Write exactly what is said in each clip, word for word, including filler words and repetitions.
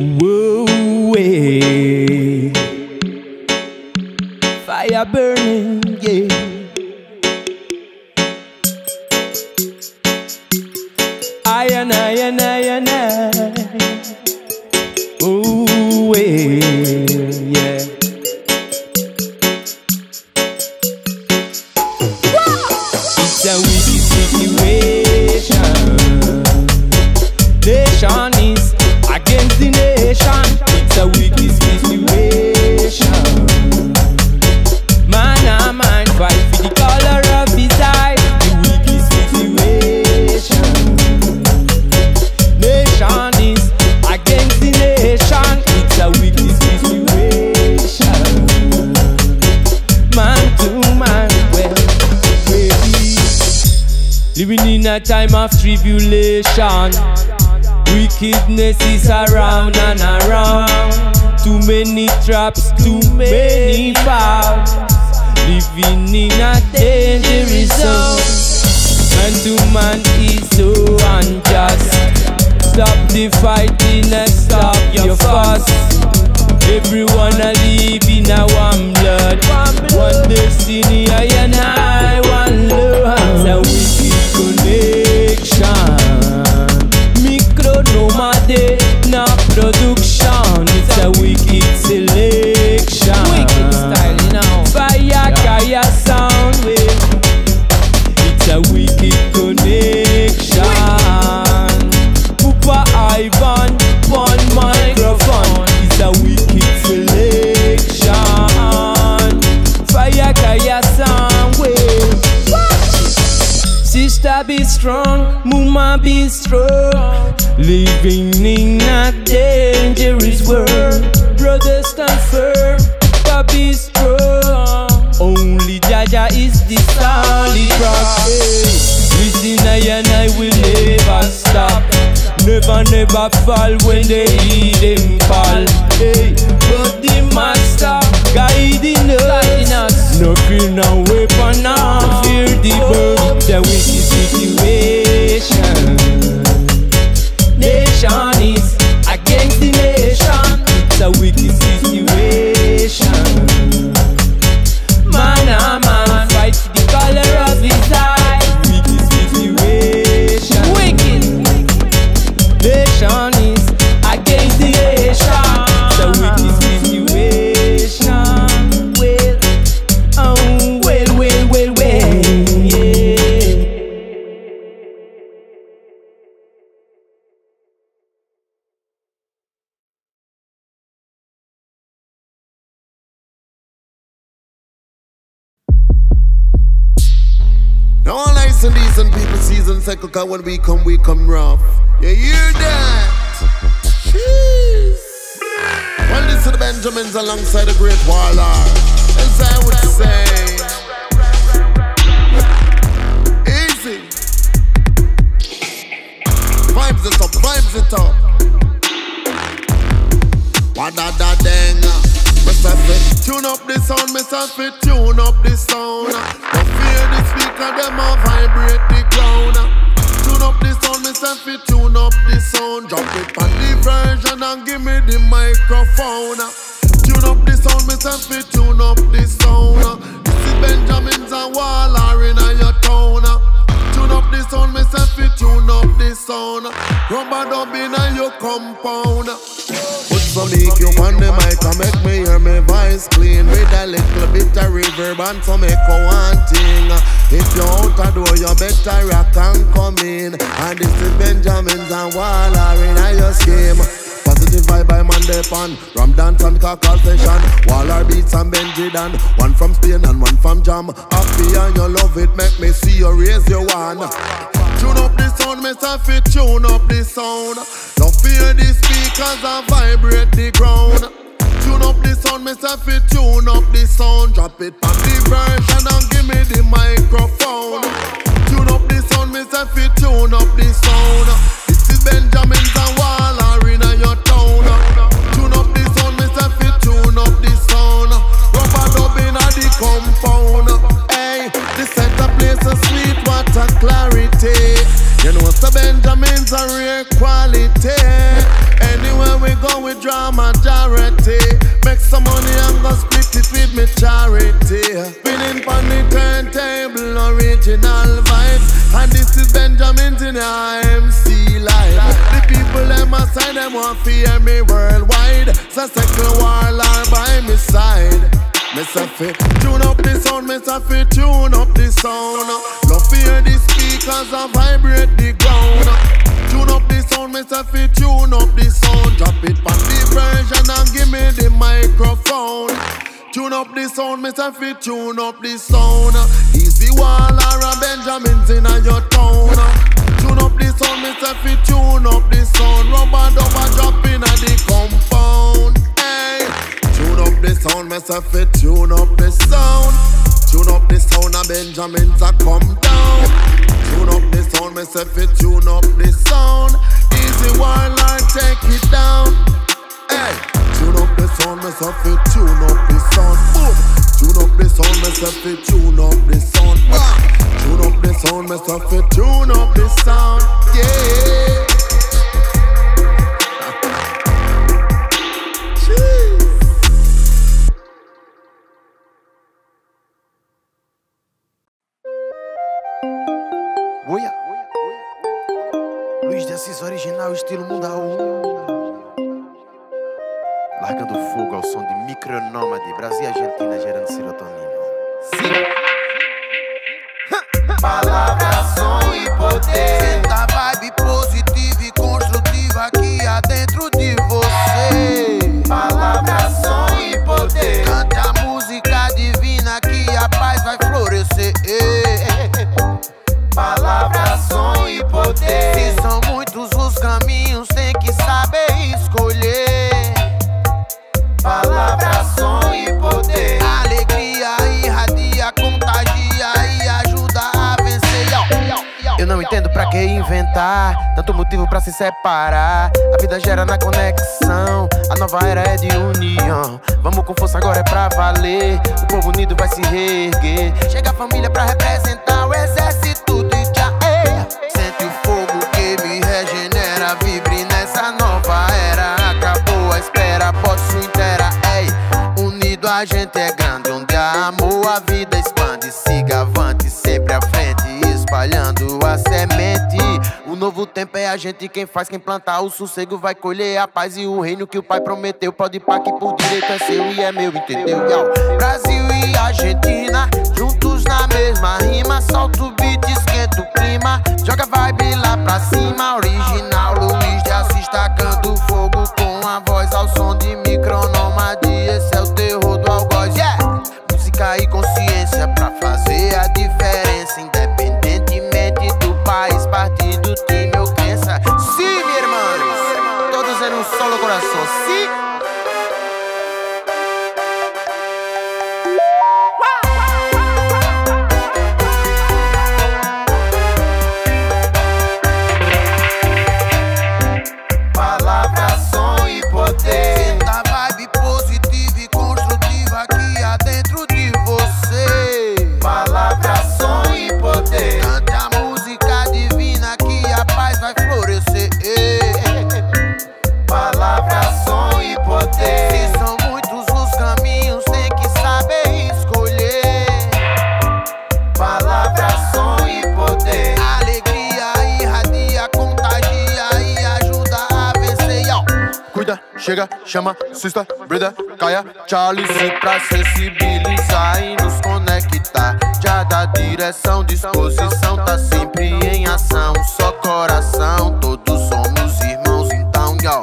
Whoa, yeah. Fire burning, yeah. I and I and I and I. Oh, yeah, yeah. Living in a time of tribulation, wickedness is around and around. Too many traps, too many fouls, living in a dangerous zone. Man to man is so unjust. Stop the fighting and stop your fuss. Everyone a live in a one blood, one destiny, I and I, one love. Micronomade, na production, it's a wicked selection. Wicked style, you know. Fire, fire, sound wave. It's a wicked connection. Pupa Ivan, one microphone. It's a wicked selection. Fire, fire, sound wave. Sister be strong, mama be strong. Living in a dangerous world. Brother stand firm, but be strong. Only Jaja is the solid rock. Listen, I and I will never stop. Never, never fall when they hear them fall. Hey, but the master guiding us. No fear, no weapon, no fear the birth. The wicked situation. Nation is against the nation. It's a wicked situation. Man and man fight for the color of his eye. Wicked situation. Wicked. Nation is against the nation. It's a wicked situation. Well, oh, well, well, well, well, yeah. Now all nice and decent people season cycle, cause when we come, we come rough. You hear that? Jeez. Well, this is the Benjamins alongside the great warlord. As I would say, easy. Vibes it up, vibes it up. Wadadadang. Mister Fit, tune up the sound. Mister Fit, tune up the sound. The speaker, them a vibrate the ground. Tune up the sound, Mister Fit, tune up the sound. Drop it on the version and give me the microphone. Tune up the sound, Mister Fit, tune up the sound. This is Benjamin's and Waller in your town. Tune up the sound, Mister Fit, tune up the sound. Rubber dub in your compound. Put some E Q on the mic and make me hear my voice clean. With a little bit of reverb and some echo and ting. If you're out a door, you better rock and come in. And this is Benjamin's and Waller in your scheme. Positive vibe by Mandepan, Ram Dance and Kakal Session, Waller Beats and Benji Dan. One from Spain and one from Jam. Happy and you love it, make me see you raise your hand. Tune up the sound, Mister Fit, tune up the sound. Don't fear the speakers and vibrate the ground. Tune up the sound, Mister Fit, tune up the sound. Drop it on the version and give me the microphone. Tune up the sound, Mister Fit, tune up the sound. This is Benjamin's and Waller in your town. Tune up the sound, Mister Fit, tune up the sound. Rubber dub in the compound. Hey, this set a place of sweet water clarity. You know, Mister Benjamin's a real quality. Anywhere we go, go withdraw majority. Make some money and go split it with me charity. Spinning on the turntable, original vibes. And this is Benjamin Tina M C Live. The people them my side, them want to hear me worldwide. So second warlord by me side. Mister Fit, tune up the sound, Mister Fit, tune up the sound. Love hear the speakers and vibrate the ground. Tune up the sound, Mister Fit, tune up the sound. Drop it on the version and give me the microphone. Tune up the sound, Mister Fit, tune up the sound. Easy Waller and Benjamin's in your town. Tune up the sound, Mister Fit, tune up the sound. Rubber dubber drop in at the compound. Tune up the sound, Mister Fit, tune up the sound. Tune up the sound of Benjamin's a come down. Tune up the sound, Mister Fit, tune up the sound. Easy warlord, take it down. Hey, tune up the sound, Mister Fit, tune up the sound. Boom. Tune up the sound, Mister Fit, tune up the sound. Bah. Tune up the sound, Mister Fit, tune up the sound. Yeah. Oia, Luiz de Assis original, estilo mundaú. Larga do fogo ao som de Micronômade, Brasil e Argentina gerando serotonina. Sim. Palavra, som e poder. Senta vibe positiva e construtiva aqui adentro de você. Palavra, som e poder. Canta a música divina que a paz vai florescer. Palavra, som e poder. Se são muitos os caminhos, tem que saber escolher. Palavra, som e poder. Alegria irradia, contagia e ajuda a vencer. Eu não entendo pra que inventar tanto motivo pra se separar. A vida gera na conexão, a nova era é de união. Vamos com força, agora é pra valer. O povo unido vai se reerguer. Chega a família pra representar o exército. Sente o fogo que me regenera. Vibre nessa nova era. Acabou a espera, posso inteira. Ei, unido a gente é grande. Onde há amor a vida expande. Siga avante, sempre à frente, espalhando a semente. O novo tempo é a gente quem faz, quem plantar. O sossego vai colher a paz e o reino que o pai prometeu. Pode pá que por direito é seu e é meu, entendeu? Brasil e Argentina juntos na mesma rima. Solta o beat, esquenta o clima, joga vibe lá pra cima. Original Luiz de Assis, tacando fogo com a voz ao som de Micronômade. Esse é o terror do algoz, yeah! Música e consciência pra fazer a diferença, independentemente do país, partido, time ou crença. Sim, minha irmã, todos em um solo coração. Sim. Chega, chama, sister, brother, caia, Charlie-se pra sensibilizar e nos conectar. Já dá direção, disposição, tá sempre em ação. Só coração, todos somos irmãos, então, y'all.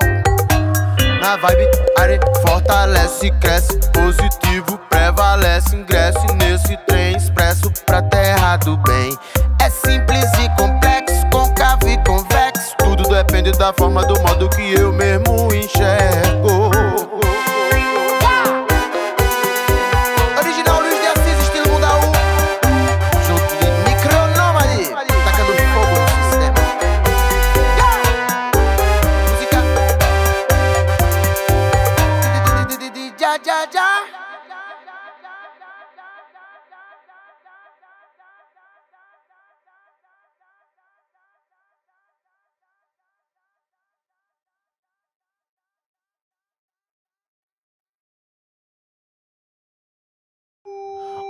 Na vibe, are, fortalece, cresce, positivo, prevalece. Ingresse nesse trem expresso pra terra do bem. É simples e complexo, concavo e convexo. Tudo depende da forma, do modo que eu mesmo enxergo.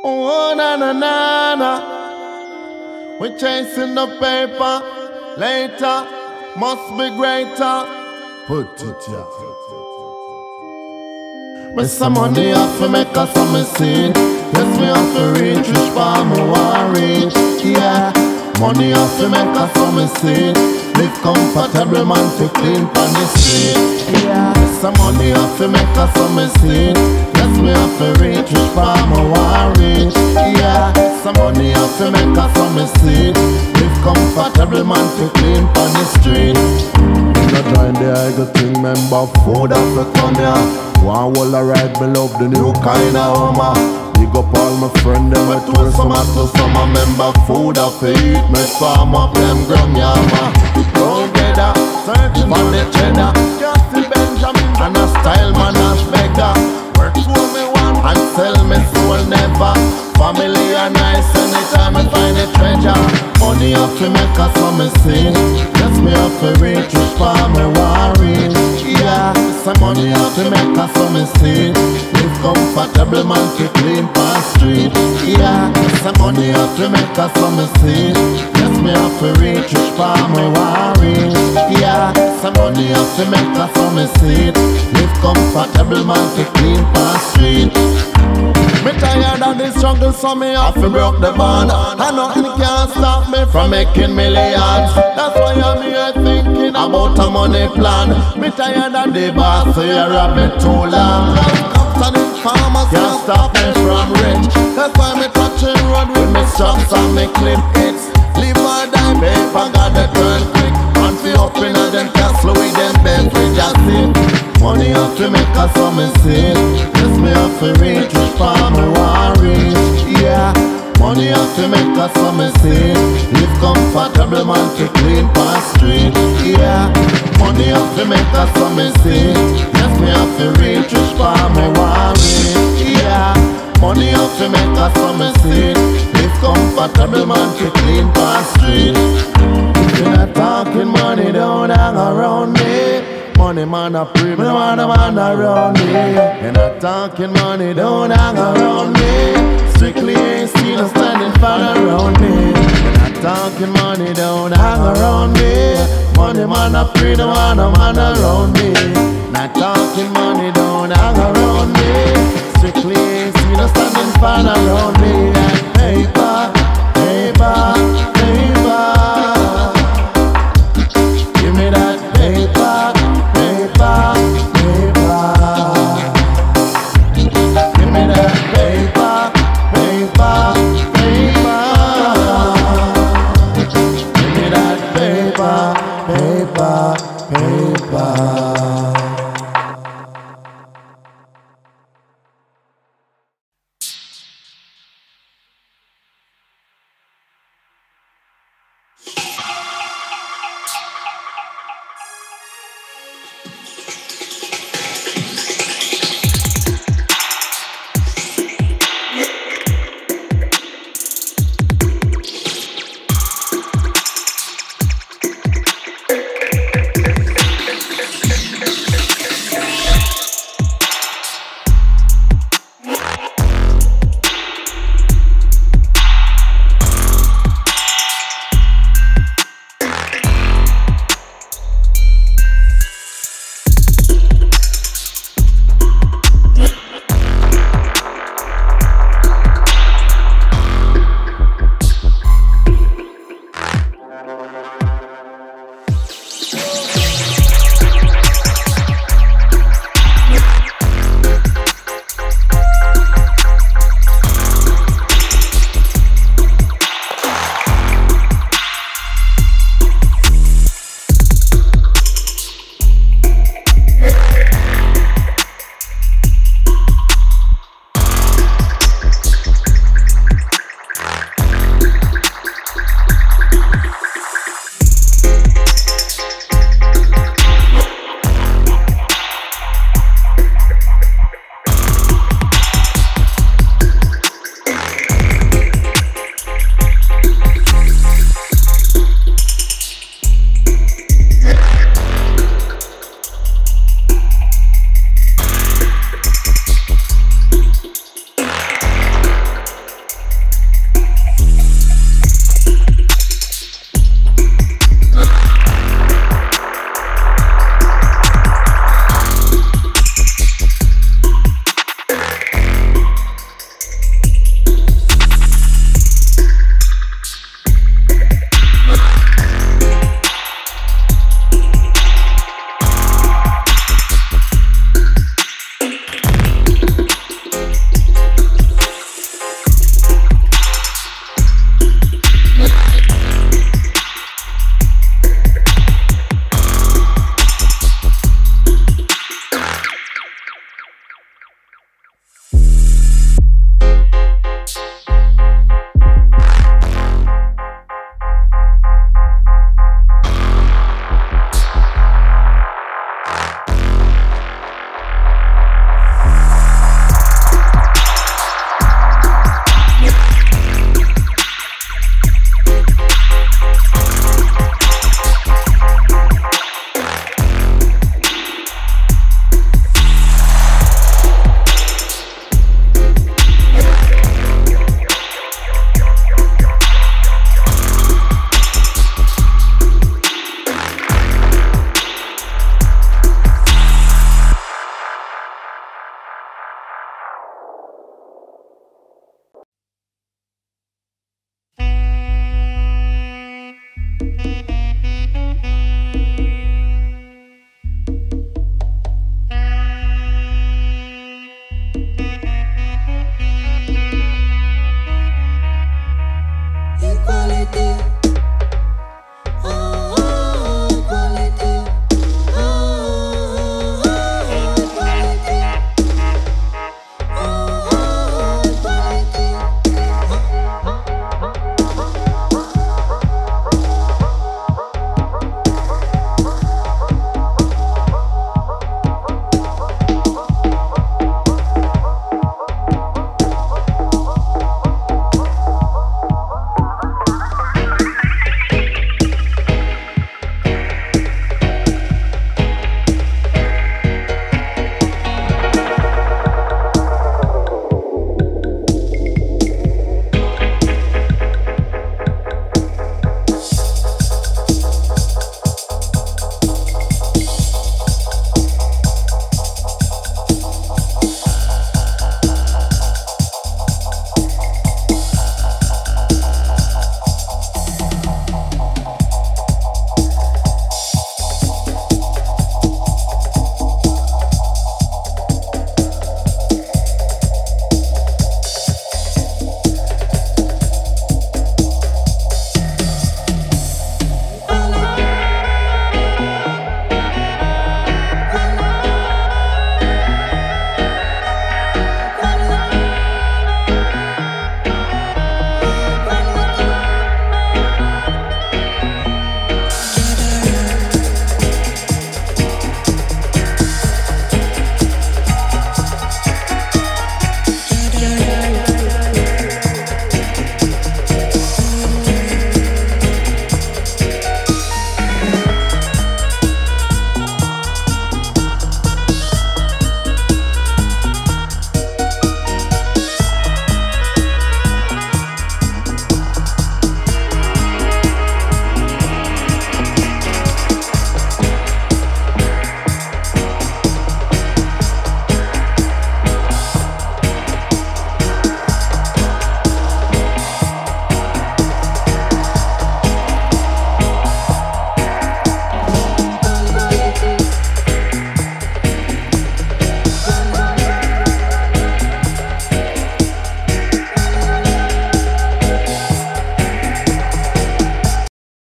Oh na na na na. We're chasing the paper. Later must be greater. Put it here. But some money have to make us some scene. Yes, we have to reach rich for more reach. Yeah, money have to make us some scene. Live comfortable man to clean for the street. Yeah, some money have to make us some scene. Yes, we have to reach, reach for more reach, yeah. Some money have to make us some mistake. Live comfortable man to clean on the street. In a joint the eagle thing, member food have to come here. One wall alright, me love the new kind of hummer. Big up all my friend, them a tour summer to summer. Member food have to eat, me farm up them gram yama. Go together, searching for the cheddar. Justin Benjamin and a style man ash beggar. And sell me soul never. Family are nice anytime I find a treasure. Money have to make us some mistake. Yes, me have to reach rich for me worry. Yeah, some money have to make us some mistake. Live comfortable man to clean for street. Yeah, some money have to make us some mistake. Yes, me have to reach rich for me worry. Yeah, some money have to make us some mistake. Live comfortable man to clean for street. Me tired of this struggle, so me have to broke the bond. And nothing can stop me from making millions. That's why I'm here thinking about a money plan. Me tired of the boss, so you rob me too long. Confident farmers can't stop me from rich. That's why me touching road with me chops and me clip hits. Live or die, paper gotta turn quick. And we up in a them castle with them bent with just it. Money have to make us some mistake. Yes, me have to reach rich for me worry. Yeah, money have to make us some mistake. Live comfortable man to clean past street. Yeah, money have to make us some mistake. Yes, me have to reach rich for me worry. Yeah, money have to make us some mistake. Live comfortable man to clean past street. If you're not talking money, don't hang around me. Money man a pray, money man a man around me. And I talking money, don't hang around me. Strictly ain't still standing far around me. And I talking money, don't hang around me. Money man a pray, no man a man around me. And I talking money, don't hang around me. Strictly ain't still standing far around me. And paper, paper.